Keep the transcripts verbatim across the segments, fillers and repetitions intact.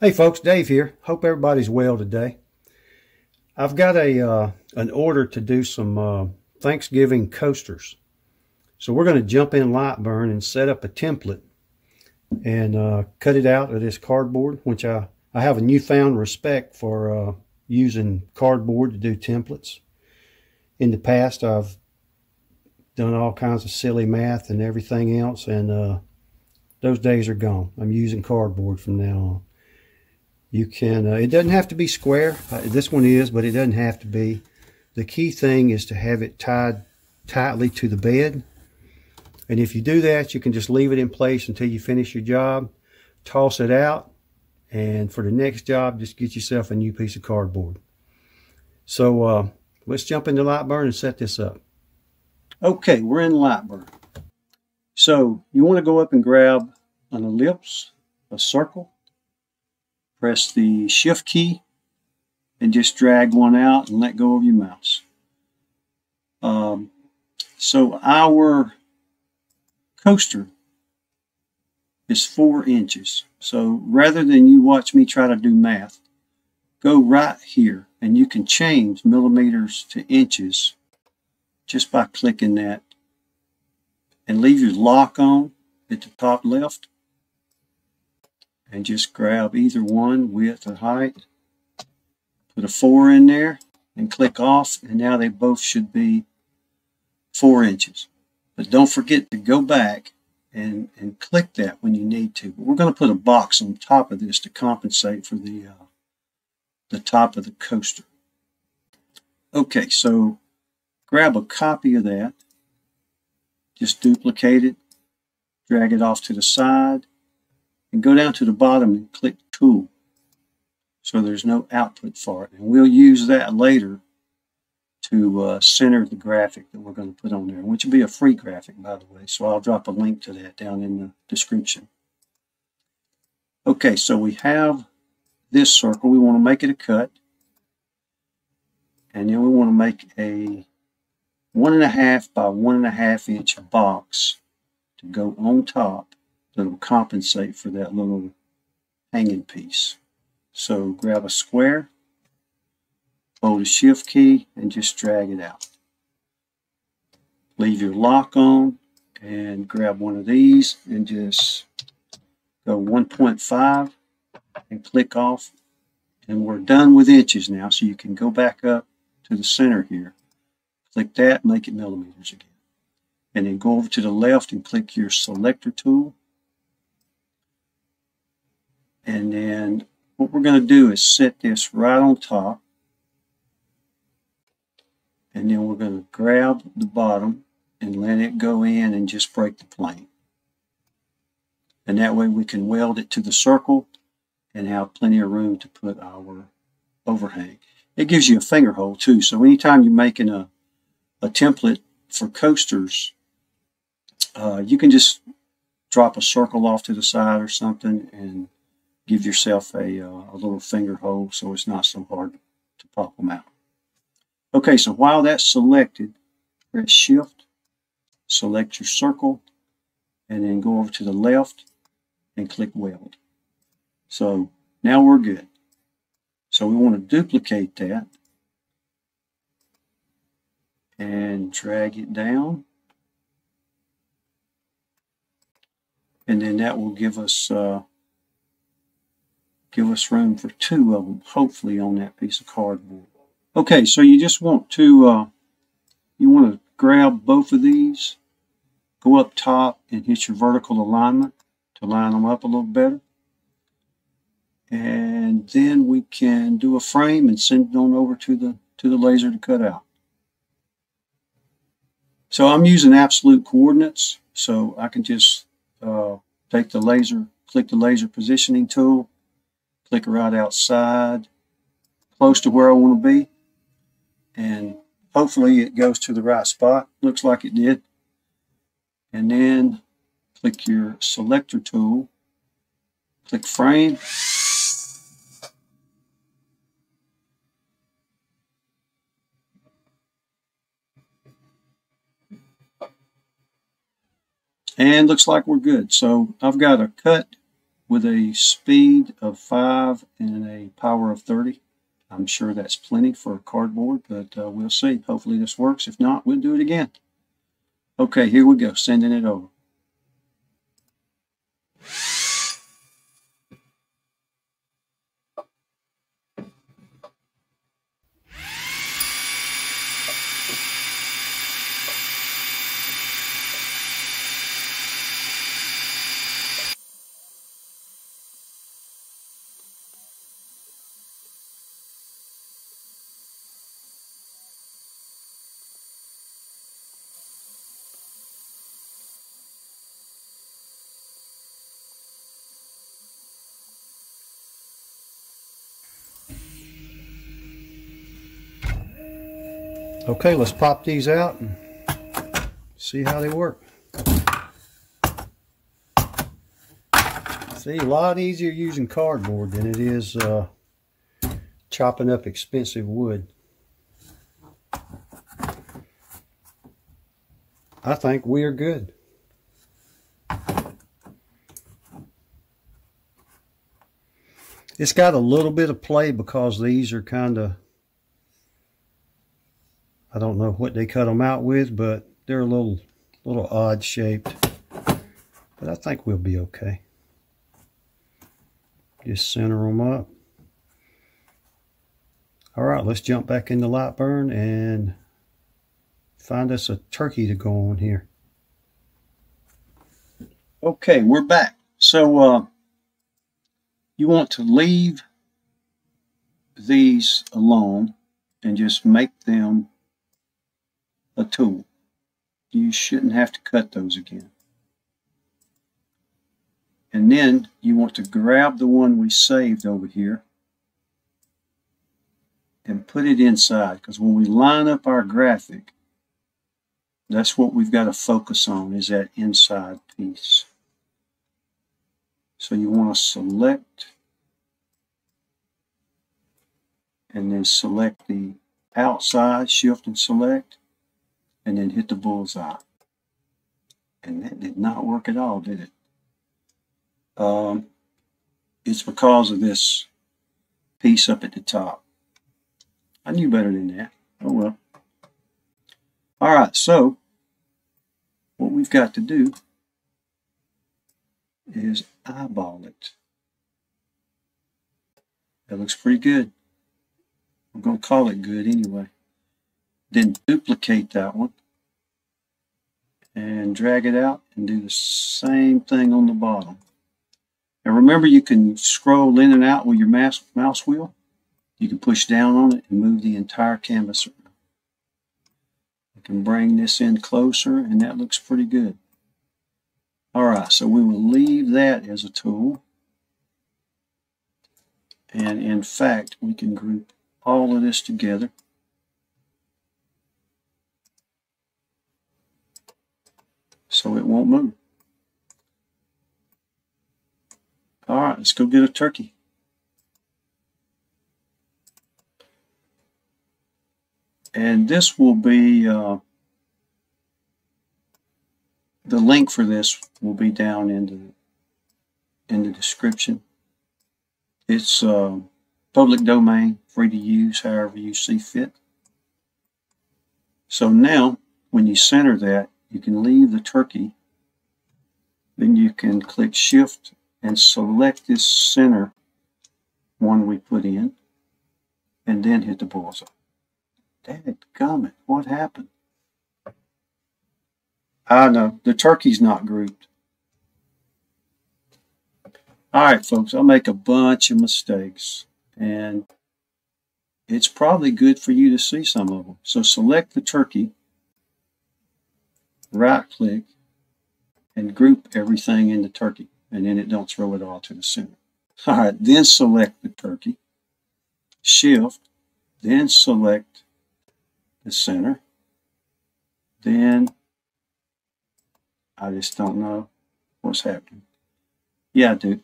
Hey folks, Dave here. Hope everybody's well today. I've got a uh, an order to do some uh, Thanksgiving coasters. So we're going to jump in Lightburn and set up a template and uh, cut it out of this cardboard, which I, I have a newfound respect for uh, using cardboard to do templates. In the past, I've done all kinds of silly math and everything else, and uh, those days are gone. I'm using cardboard from now on. You can, uh, it doesn't have to be square. Uh, this one is, but it doesn't have to be. The key thing is to have it tied tightly to the bed. And if you do that, you can just leave it in place until you finish your job, toss it out, and for the next job, just get yourself a new piece of cardboard. So uh, let's jump into Lightburn and set this up. Okay, we're in Lightburn. So you want to go up and grab an ellipse, a circle. Press the shift key and just drag one out and let go of your mouse. Um, so our coaster is four inches. So rather than you watch me try to do math, go right here and you can change millimeters to inches just by clicking that, and leave your lock on at the top left. And just grab either one, width or height, put a four in there and click off, and now they both should be four inches. But don't forget to go back and, and click that when you need to. But we're going to put a box on top of this to compensate for the, uh, the top of the coaster. Okay, so grab a copy of that, just duplicate it, drag it off to the side, and go down to the bottom and click tool. So there's no output for it. And we'll use that later to uh, center the graphic that we're going to put on there, which will be a free graphic, by the way. So I'll drop a link to that down in the description. Okay, so we have this circle. We want to make it a cut. And then we want to make a one and a half by one and a half inch box to go on top. That'll compensate for that little hanging piece. So grab a square, hold the shift key, and just drag it out. Leave your lock on and grab one of these and just go one point five and click off. And we're done with inches now, so you can go back up to the center here. Click that, make it millimeters again. And then go over to the left and click your selector tool. And then what we're going to do is set this right on top. And then we're going to grab the bottom and let it go in and just break the plane. And that way we can weld it to the circle and have plenty of room to put our overhang. It gives you a finger hole too. So anytime you're making a, a template for coasters, uh, you can just drop a circle off to the side or something and give yourself a, uh, a little finger hole so it's not so hard to pop them out. Okay, so while that's selected, press shift, select your circle, and then go over to the left and click weld. So now we're good. So we want to duplicate that and drag it down. And then that will give us uh, give us room for two of them, hopefully, on that piece of cardboard. Okay, so you just want to, uh, you want to grab both of these, go up top and hit your vertical alignment to line them up a little better. And then we can do a frame and send it on over to the, to the laser to cut out. So I'm using absolute coordinates, so I can just uh, take the laser, click the laser positioning tool, click right outside, close to where I want to be. And hopefully it goes to the right spot. Looks like it did. And then click your selector tool, click frame. And looks like we're good. So I've got a cut with a speed of five and a power of thirty. I'm sure that's plenty for cardboard, but uh, we'll see. Hopefully this works. If not, we'll do it again. Okay, here we go, sending it over. Okay, let's pop these out and see how they work. See, a lot easier using cardboard than it is uh, chopping up expensive wood. I think we are good. It's got a little bit of play because these are kind of, I don't know what they cut them out with, but they're a little, little odd shaped. But I think we'll be okay. Just center them up. All right, let's jump back into Lightburn and find us a turkey to go on here. Okay, we're back. So uh, you want to leave these alone and just make them a tool. You shouldn't have to cut those again. And then you want to grab the one we saved over here and put it inside, because when we line up our graphic, that's what we've got to focus on, is that inside piece. So you want to select and then select the outside, shift and select, and then hit the bullseye. And that did not work at all, did it? Um, it's because of this piece up at the top. I knew better than that. Oh well. All right, so what we've got to do is eyeball it. That looks pretty good. I'm going to call it good anyway. Then duplicate that one and drag it out and do the same thing on the bottom. And remember, you can scroll in and out with your mouse, mouse wheel. You can push down on it and move the entire canvas around. I can bring this in closer, and that looks pretty good. All right, so we will leave that as a tool. And in fact, we can group all of this together. So it won't move. All right, let's go get a turkey. And this will be, uh, the link for this will be down in the, in the description. It's uh, public domain, free to use, however you see fit. So now, when you center that, you can leave the turkey, then you can click shift and select this center one we put in, and then hit the bullseye. Dadgummit, what happened? I know, the turkey's not grouped. All right, folks, I make a bunch of mistakes, and it's probably good for you to see some of them. So select the turkey, right-click, and group everything into turkey, and then it don't throw it all to the center. All right, then select the turkey, shift, then select the center, then I just don't know what's happening. Yeah, I do.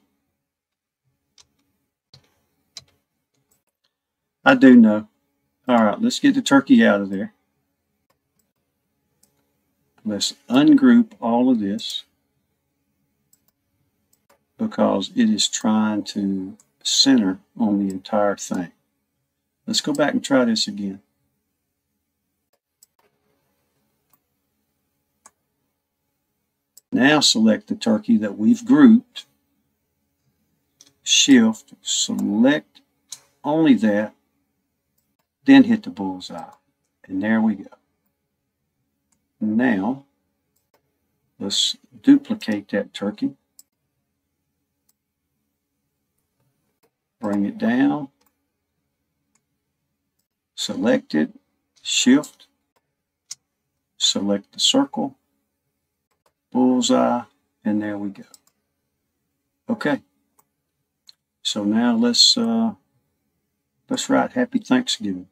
I do know. All right, let's get the turkey out of there. Let's ungroup all of this. because it is trying to center on the entire thing. Let's go back and try this again. Now select the turkey that we've grouped, shift, select only that, then hit the bullseye. And there we go. Now, let's duplicate that turkey. Bring it down. Select it, shift, select the circle, bullseye, and there we go. Okay. So now let's uh, let's write Happy Thanksgiving.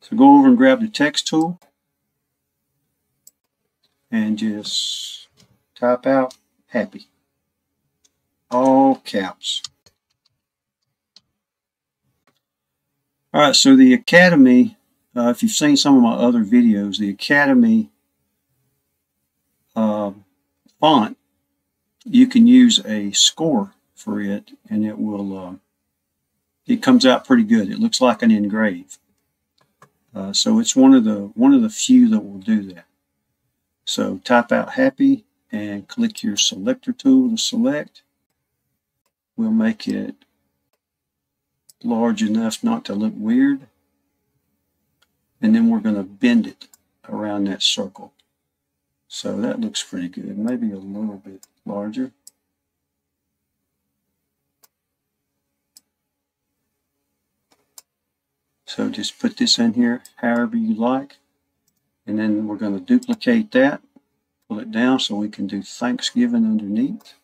So go over and grab the text tool and just type out happy, all caps. All right, so the Academy, uh, if you've seen some of my other videos, the Academy uh, font, you can use a score for it, and it will, uh, it comes out pretty good. It looks like an engrave. Uh, so it's one of the one of the few that will do that. So type out happy and click your selector tool to select. We'll make it large enough not to look weird. And then we're going to bend it around that circle. So that looks pretty good. Maybe a little bit larger. So just put this in here however you like. And then we're going to duplicate that, pull it down so we can do Thanksgiving underneath.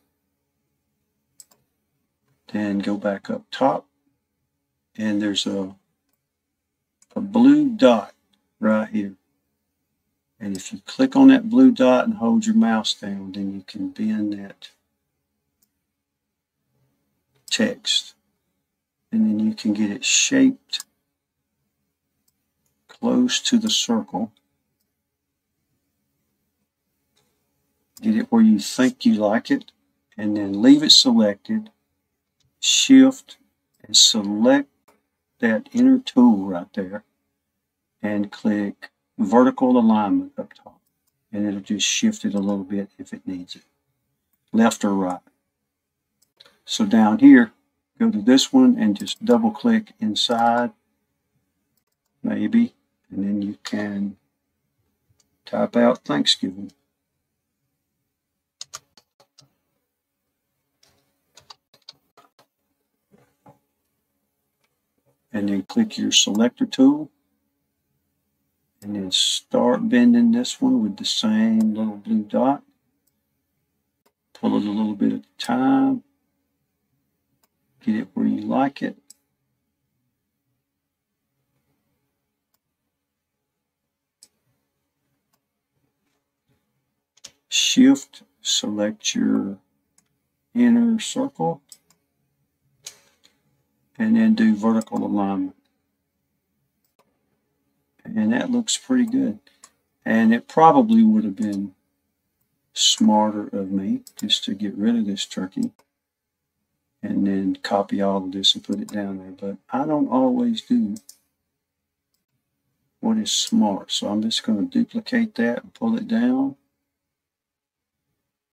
Then go back up top. And there's a, a blue dot right here. And if you click on that blue dot and hold your mouse down, then you can bend that text. And then you can get it shaped close to the circle. Get it where you think you like it, and then leave it selected, shift, and select that inner tool right there, and click vertical alignment up top, and it'll just shift it a little bit if it needs it, left or right. So down here, go to this one and just double click inside, maybe. And then you can type out Thanksgiving. And then click your selector tool. And then start bending this one with the same little blue dot. Pull it a little bit at a time. Get it where you like it. Shift, select your inner circle, and then do vertical alignment. And that looks pretty good. And it probably would have been smarter of me just to get rid of this turkey and then copy all of this and put it down there. But I don't always do what is smart. So I'm just going to duplicate that and pull it down.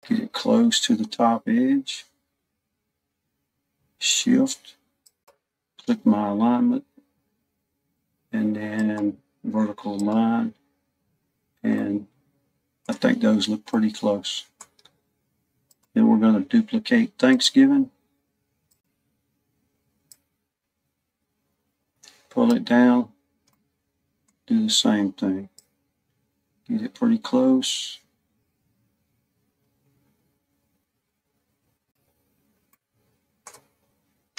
Get it close to the top edge, shift, click my alignment, and then vertical align. And I think those look pretty close. Then we're going to duplicate Thanksgiving. Pull it down, do the same thing. Get it pretty close.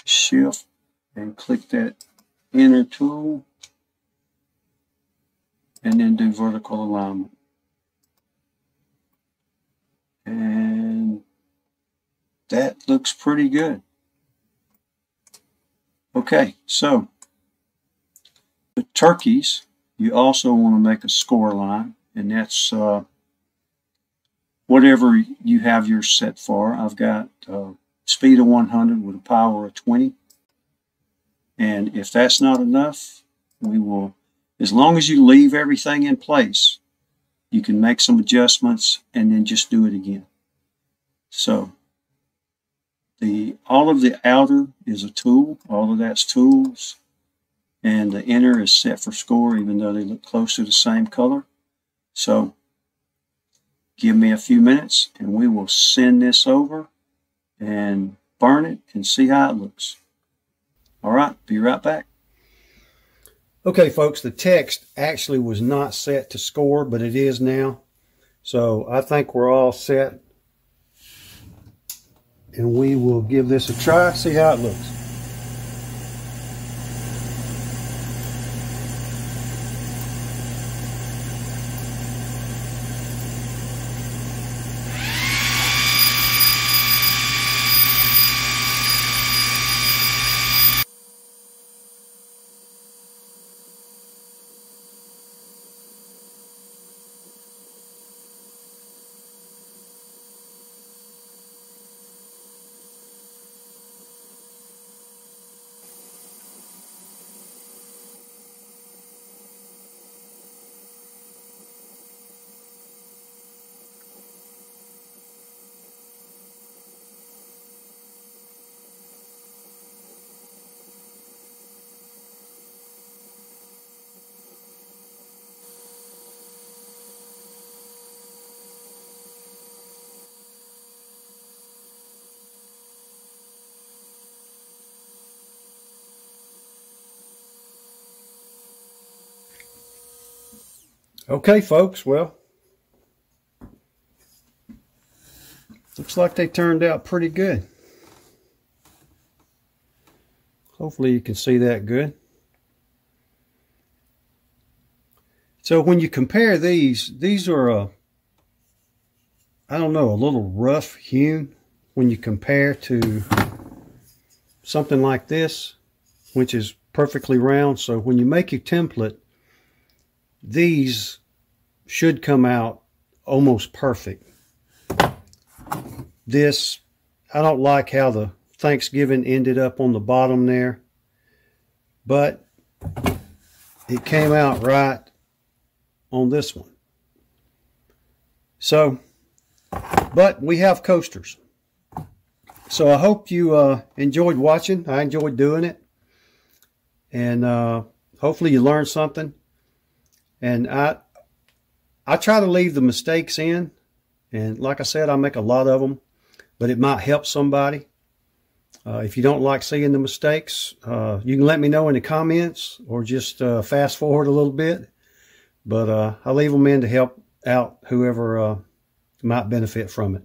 Shift and click that inner tool and then do vertical alignment. And that looks pretty good. Okay, so the turkeys, you also want to make a score line, and that's uh, whatever you have yours set for. I've got uh, speed of one hundred with a power of twenty. And if that's not enough, we will, as long as you leave everything in place, you can make some adjustments and then just do it again. So the all of the outer is a tool. All of that's tools. And the inner is set for score, even though they look close to the same color. So give me a few minutes and we will send this over and burn it and see how it looks. All right, be right back. Okay, folks, the text actually was not set to score, but it is now. So I think we're all set. And we will give this a try, see how it looks. Okay, folks, well, looks like they turned out pretty good. Hopefully you can see that good. So when you compare these, these are, a, I don't know, a little rough hewn when you compare to something like this, which is perfectly round. So when you make your template, these should come out almost perfect. This, I don't like how the Thanksgiving ended up on the bottom there, but it came out right on this one. So, but we have coasters. So I hope you uh, enjoyed watching. I enjoyed doing it. And uh, hopefully you learned something. And I, I try to leave the mistakes in. And like I said, I make a lot of them, but it might help somebody. Uh, if you don't like seeing the mistakes, uh, you can let me know in the comments or just uh, fast forward a little bit. But uh, I leave them in to help out whoever uh, might benefit from it.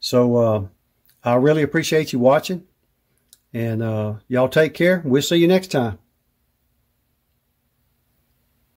So uh, I really appreciate you watching. And uh, y'all take care. We'll see you next time.